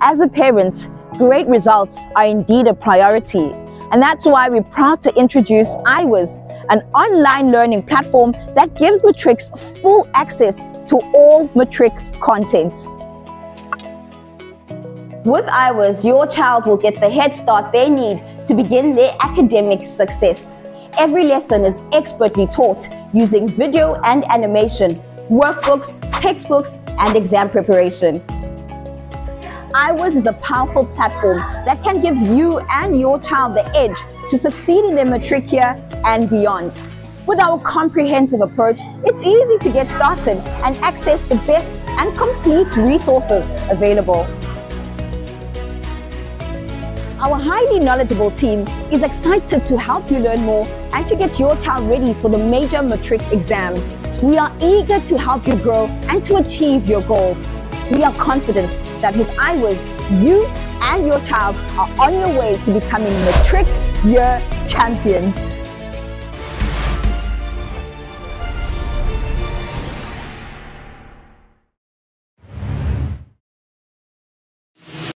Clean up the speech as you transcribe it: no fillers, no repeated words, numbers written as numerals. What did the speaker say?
As a parent, great results are indeed a priority, and that's why we're proud to introduce iWhiz, an online learning platform that gives Matrics full access to all Matric content. With iWhiz, your child will get the head start they need to begin their academic success. Every lesson is expertly taught using video and animation, workbooks, textbooks, and exam preparation. iWhiz is a powerful platform that can give you and your child the edge to succeed in their matric year and beyond. With our comprehensive approach, it's easy to get started and access the best and complete resources available. Our highly knowledgeable team is excited to help you learn more and to get your child ready for the major matric exams. We are eager to help you grow and to achieve your goals. We are confident that with iWhiz, you and your child are on your way to becoming Matric Year Champions.